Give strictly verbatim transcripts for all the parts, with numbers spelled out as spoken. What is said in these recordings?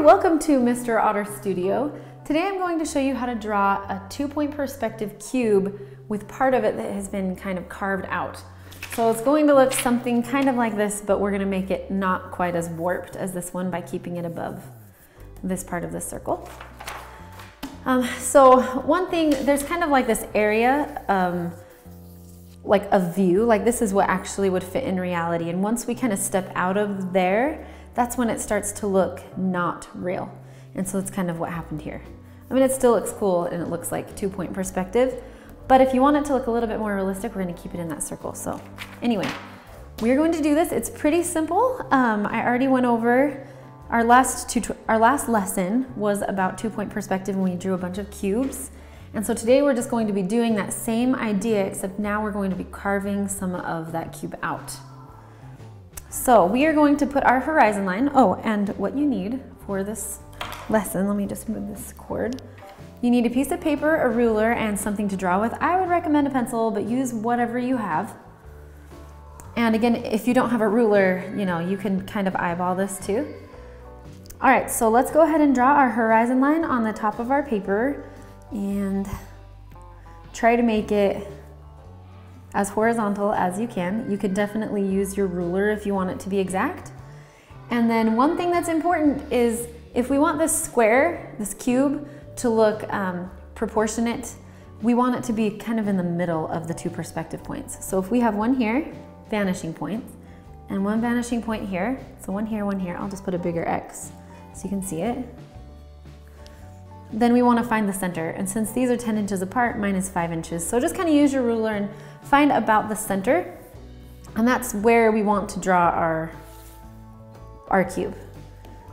Hi, welcome to Mister Otter Studio. Today I'm going to show you how to draw a two-point perspective cube with part of it that has been kind of carved out. So it's going to look something kind of like this, but we're going to make it not quite as warped as this one by keeping it above this part of the circle. Um, so one thing, there's kind of like this area, um, like a view, like this is what actually would fit in reality. And once we kind of step out of there, that's when it starts to look not real. And so it's kind of what happened here. I mean, it still looks cool and it looks like two-point perspective, but if you want it to look a little bit more realistic, we're gonna keep it in that circle. So anyway, we're going to do this. It's pretty simple. Um, I already went over our last, two, our last lesson was about two-point perspective and we drew a bunch of cubes. And so today we're just going to be doing that same idea, except now we're going to be carving some of that cube out. So we are going to put our horizon line. Oh, and what you need for this lesson, let me just move this cord. You need a piece of paper, a ruler, and something to draw with. I would recommend a pencil, but use whatever you have. And again, if you don't have a ruler, you know, you can kind of eyeball this too. All right, so let's go ahead and draw our horizon line on the top of our paper and try to make it as horizontal as you can. You could definitely use your ruler if you want it to be exact. And then one thing that's important is if we want this square, this cube, to look um, proportionate, we want it to be kind of in the middle of the two perspective points. So if we have one here, vanishing point, and one vanishing point here, so one here, one here, I'll just put a bigger X so you can see it. Then we want to find the center, and since these are ten inches apart, mine is five inches, so just kind of use your ruler and find about the center, and that's where we want to draw our, our cube.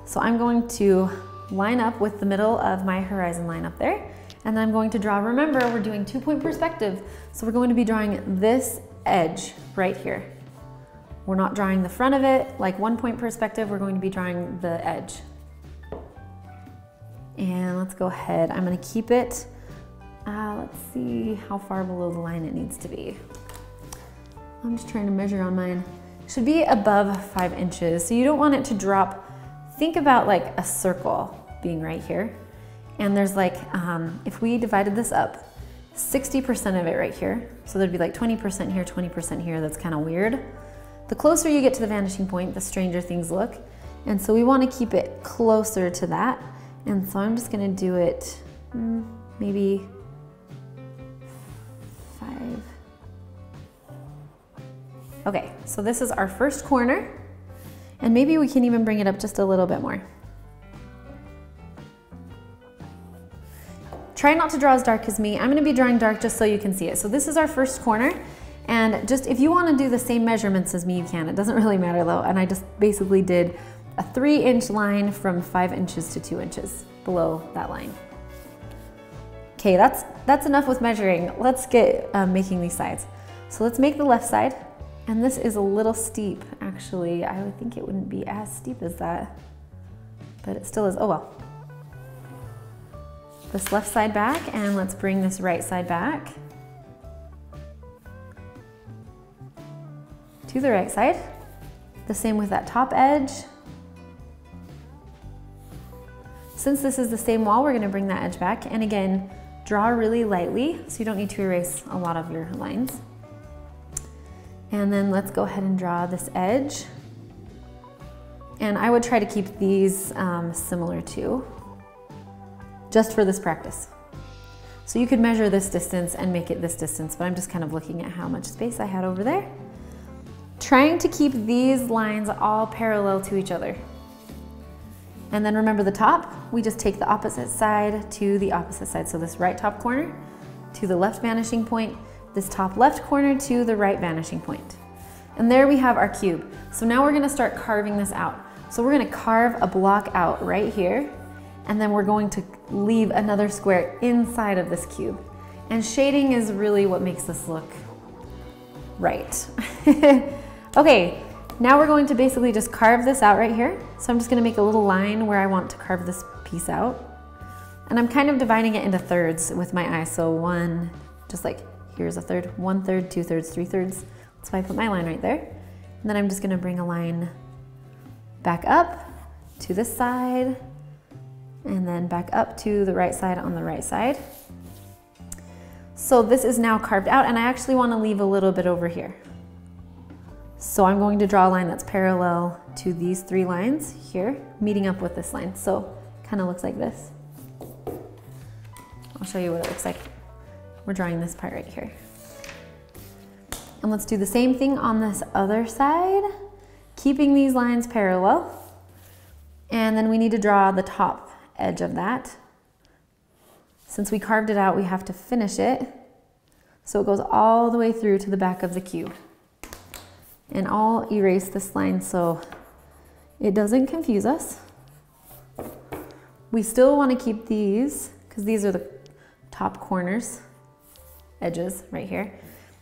So I'm going to line up with the middle of my horizon line up there, and then I'm going to draw, remember we're doing two-point perspective, so we're going to be drawing this edge right here. We're not drawing the front of it, like one-point perspective, we're going to be drawing the edge. And let's go ahead, I'm gonna keep it, uh, let's see how far below the line it needs to be. I'm just trying to measure on mine. It should be above five inches, so you don't want it to drop. Think about like a circle being right here, and there's like, um, if we divided this up, sixty percent of it right here, so there'd be like twenty percent here, twenty percent here, that's kind of weird. The closer you get to the vanishing point, the stranger things look, and so we wanna keep it closer to that. And so I'm just gonna do it maybe five. Okay, so this is our first corner, and maybe we can even bring it up just a little bit more. Try not to draw as dark as me. I'm gonna be drawing dark just so you can see it. So this is our first corner, and just if you wanna do the same measurements as me, you can. It doesn't really matter though, and I just basically did a three inch line from five inches to two inches below that line. Okay, that's, that's enough with measuring. Let's get um, making these sides. So let's make the left side, and this is a little steep, actually. I would think it wouldn't be as steep as that, but it still is, oh well. This left side back, and let's bring this right side back to the right side. The same with that top edge. Since this is the same wall, we're gonna bring that edge back, and again, draw really lightly, so you don't need to erase a lot of your lines. And then let's go ahead and draw this edge. And I would try to keep these um, similar too, just for this practice. So you could measure this distance and make it this distance, but I'm just kind of looking at how much space I had over there. Trying to keep these lines all parallel to each other. And then remember the top, we just take the opposite side to the opposite side. So this right top corner to the left vanishing point, this top left corner to the right vanishing point. And there we have our cube. So now we're gonna start carving this out. So we're gonna carve a block out right here, and then we're going to leave another square inside of this cube. And shading is really what makes this look right. Okay. Now we're going to basically just carve this out right here. So I'm just gonna make a little line where I want to carve this piece out. And I'm kind of dividing it into thirds with my eye. So one, just like here's a third, one third, two thirds, three thirds. That's why I put my line right there. And then I'm just gonna bring a line back up to this side, and then back up to the right side on the right side. So this is now carved out, and I actually want to leave a little bit over here. So I'm going to draw a line that's parallel to these three lines here, meeting up with this line. So it kind of looks like this. I'll show you what it looks like. We're drawing this part right here. And let's do the same thing on this other side, keeping these lines parallel. And then we need to draw the top edge of that. Since we carved it out, we have to finish it. So it goes all the way through to the back of the cube. And I'll erase this line so it doesn't confuse us. We still want to keep these because these are the top corners, edges right here.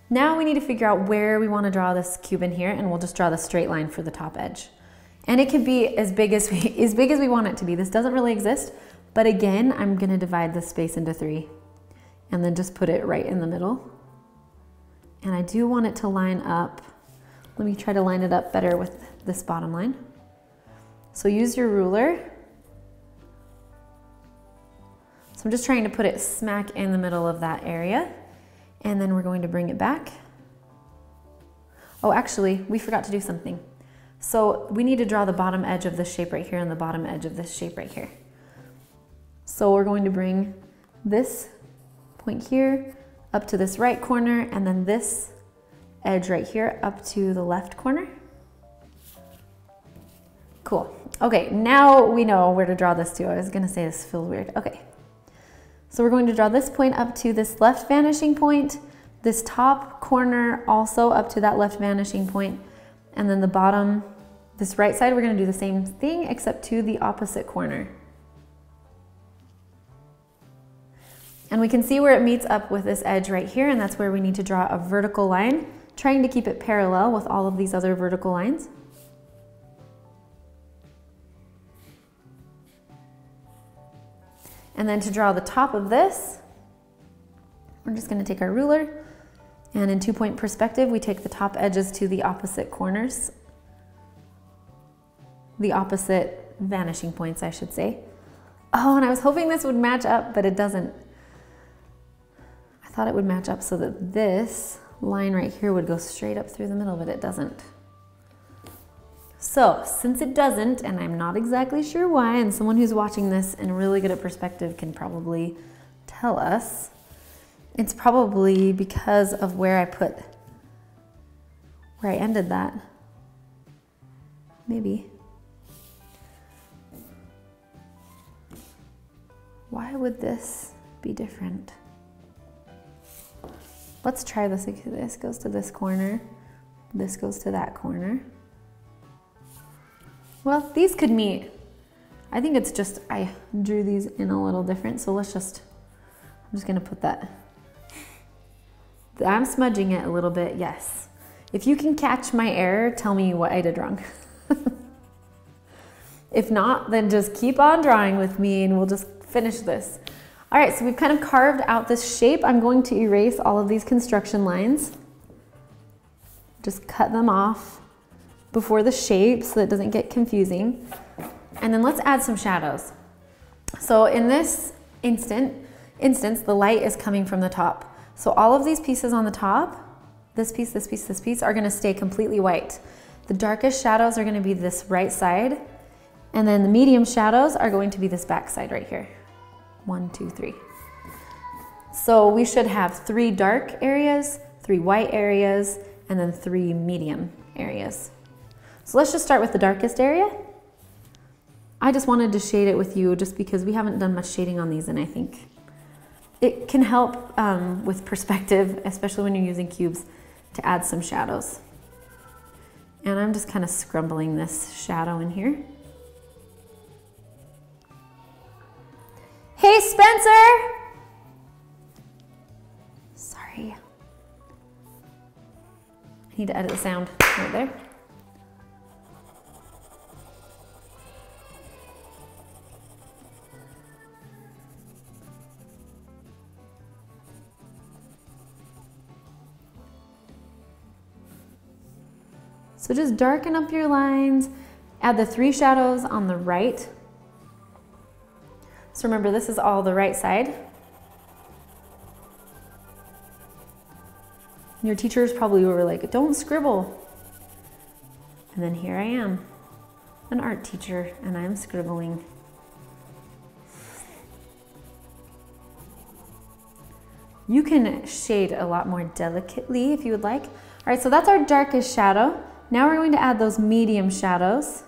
Now we need to figure out where we want to draw this cube in here, and we'll just draw the straight line for the top edge. And it can be as big as we, as big as we want it to be. This doesn't really exist, but again, I'm going to divide this space into three and then just put it right in the middle. And I do want it to line up. Let me try to line it up better with this bottom line. So use your ruler. So I'm just trying to put it smack in the middle of that area, and then we're going to bring it back. Oh, actually, we forgot to do something. So we need to draw the bottom edge of this shape right here and the bottom edge of this shape right here. So we're going to bring this point here up to this right corner, and then this edge right here up to the left corner. Cool. Okay, now we know where to draw this to. I was gonna say this feels weird. Okay. So we're going to draw this point up to this left vanishing point, this top corner also up to that left vanishing point, and then the bottom, this right side, we're gonna do the same thing except to the opposite corner. And we can see where it meets up with this edge right here, and that's where we need to draw a vertical line, trying to keep it parallel with all of these other vertical lines. And then to draw the top of this, we're just gonna take our ruler, and in two-point perspective, we take the top edges to the opposite corners, the opposite vanishing points, I should say. Oh, and I was hoping this would match up, but it doesn't. I thought it would match up so that this line right here would go straight up through the middle, but it doesn't. So, since it doesn't, and I'm not exactly sure why, and someone who's watching this and really good at perspective can probably tell us, it's probably because of where I put, where I ended that. Maybe. Why would this be different? Let's try this. This goes to this corner. This goes to that corner. Well, these could meet. I think it's just, I drew these in a little different, so let's just, I'm just gonna put that. I'm smudging it a little bit, yes. If you can catch my error, tell me what I did wrong. If not, then just keep on drawing with me and we'll just finish this. All right, so we've kind of carved out this shape. I'm going to erase all of these construction lines. Just cut them off before the shape so that it doesn't get confusing. And then let's add some shadows. So in this instant, instance, the light is coming from the top. So all of these pieces on the top, this piece, this piece, this piece, are gonna stay completely white. The darkest shadows are gonna be this right side, and then the medium shadows are going to be this back side right here. One, two, three. So we should have three dark areas, three white areas, and then three medium areas. So let's just start with the darkest area. I just wanted to shade it with you just because we haven't done much shading on these, and I think it can help um, with perspective, especially when you're using cubes, to add some shadows. And I'm just kind of scrumbling this shadow in here. Hey, Spencer! Sorry. I need to edit the sound right there. So just darken up your lines, add the three shadows on the right. So remember, this is all the right side. Your teachers probably were like, don't scribble. And then here I am, an art teacher, and I'm scribbling. You can shade a lot more delicately if you would like. All right, so that's our darkest shadow. Now we're going to add those medium shadows.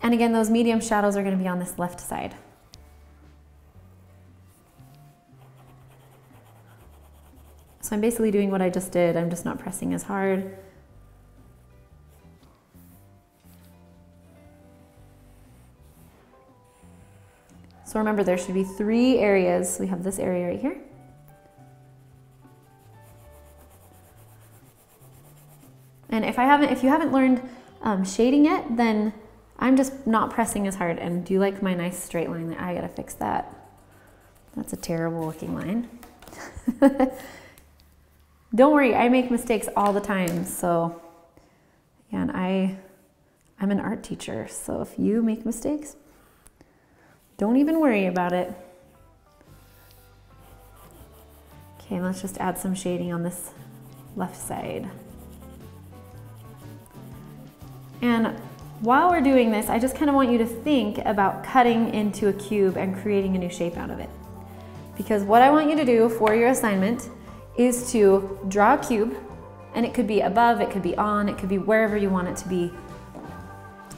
And again, those medium shadows are going to be on this left side. So I'm basically doing what I just did. I'm just not pressing as hard. So remember, there should be three areas. So we have this area right here. And if I haven't, if you haven't learned um, shading yet, then I'm just not pressing as hard. And do you like my nice straight line? I gotta fix that. That's a terrible looking line. Don't worry, I make mistakes all the time. So, yeah, and I, I'm an art teacher. So if you make mistakes, don't even worry about it. Okay, let's just add some shading on this left side. And while we're doing this, I just kind of want you to think about cutting into a cube and creating a new shape out of it. Because what I want you to do for your assignment is to draw a cube, and it could be above, it could be on, it could be wherever you want it to be.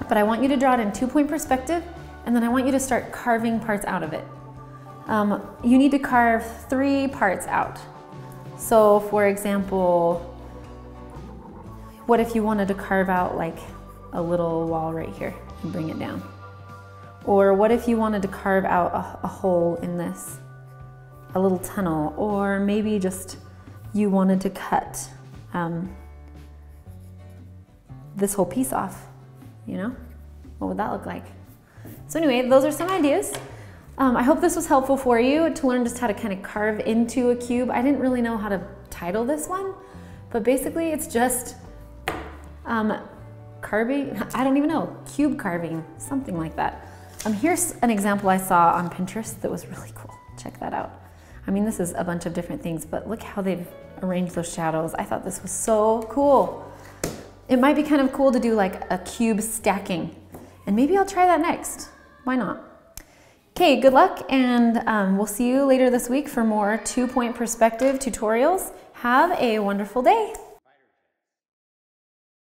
But I want you to draw it in two-point perspective, and then I want you to start carving parts out of it. Um, you need to carve three parts out. So for example, what if you wanted to carve out like a little wall right here and bring it down? Or what if you wanted to carve out a, a hole in this, a little tunnel, or maybe just you wanted to cut um, this whole piece off, you know? What would that look like? So anyway, those are some ideas. Um, I hope this was helpful for you to learn just how to kind of carve into a cube. I didn't really know how to title this one, but basically it's just um, carving, I don't even know, cube carving, something like that. Um, here's an example I saw on Pinterest that was really cool. Check that out. I mean, this is a bunch of different things, but look how they've arranged those shadows. I thought this was so cool. It might be kind of cool to do like a cube stacking, and maybe I'll try that next. Why not? Okay, good luck, and um, we'll see you later this week for more two-point perspective tutorials. Have a wonderful day.